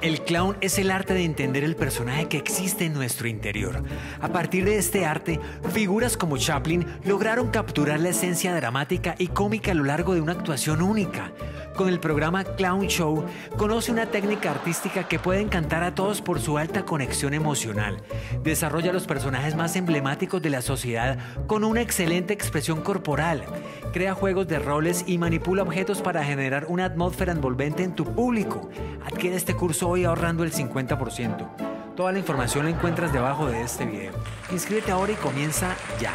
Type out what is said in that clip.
El clown es el arte de entender el personaje que existe en nuestro interior. A partir de este arte, figuras como Chaplin lograron capturar la esencia dramática y cómica a lo largo de una actuación única. Con el programa Clown Show, conoce una técnica artística que puede encantar a todos por su alta conexión emocional. Desarrolla los personajes más emblemáticos de la sociedad con una excelente expresión corporal. Crea juegos de roles y manipula objetos para generar una atmósfera envolvente en tu público. Adquiere este curso hoy ahorrando el 50%. Toda la información la encuentras debajo de este video. Inscríbete ahora y comienza ya.